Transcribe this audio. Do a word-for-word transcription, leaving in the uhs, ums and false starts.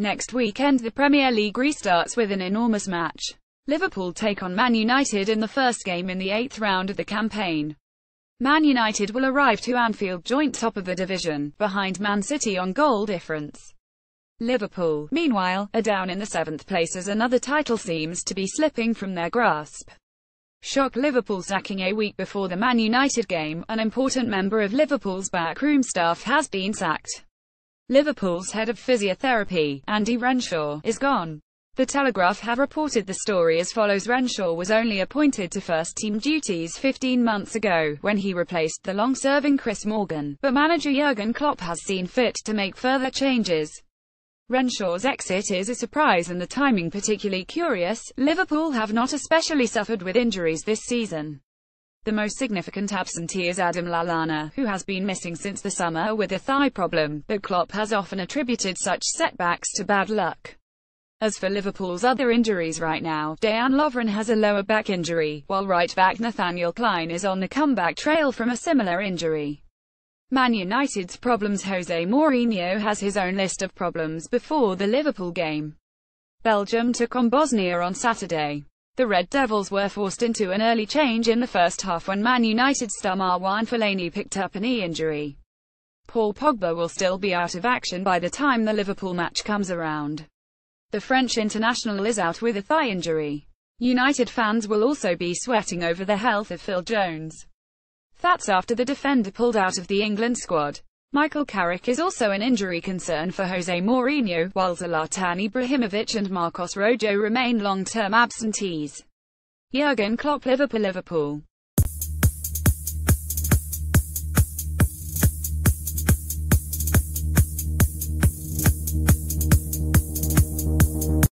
Next weekend the Premier League restarts with an enormous match. Liverpool take on Man United in the first game in the eighth round of the campaign. Man United will arrive to Anfield joint top of the division, behind Man City on goal difference. Liverpool, meanwhile, are down in the seventh place as another title seems to be slipping from their grasp. Shock Liverpool sacking a week before the Man United game, an important member of Liverpool's backroom staff has been sacked. Liverpool's head of physiotherapy, Andy Renshaw, is gone. The Telegraph have reported the story as follows. Renshaw was only appointed to first-team duties fifteen months ago, when he replaced the long-serving Chris Morgan, but manager Jurgen Klopp has seen fit to make further changes. Renshaw's exit is a surprise and the timing particularly curious. Liverpool have not especially suffered with injuries this season. The most significant absentee is Adam Lallana, who has been missing since the summer with a thigh problem, but Klopp has often attributed such setbacks to bad luck. As for Liverpool's other injuries right now, Dejan Lovren has a lower back injury, while right-back Nathaniel Clyne is on the comeback trail from a similar injury. Man United's problems. Jose Mourinho has his own list of problems before the Liverpool game. Belgium took on Bosnia on Saturday. The Red Devils were forced into an early change in the first half when Man United star Marwan Fellaini picked up a knee injury. Paul Pogba will still be out of action by the time the Liverpool match comes around. The French international is out with a thigh injury. United fans will also be sweating over the health of Phil Jones. That's after the defender pulled out of the England squad. Michael Carrick is also an injury concern for Jose Mourinho, while Zlatan Ibrahimovic and Marcos Rojo remain long-term absentees. Jurgen Klopp. Liverpool Liverpool